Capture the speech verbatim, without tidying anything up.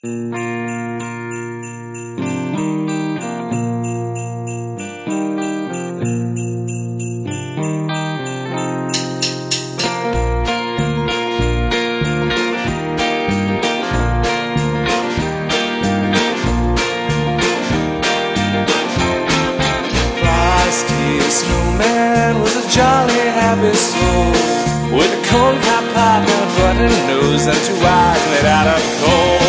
Soul, with a corncob pipe and a button nose and two eyes made out of coal.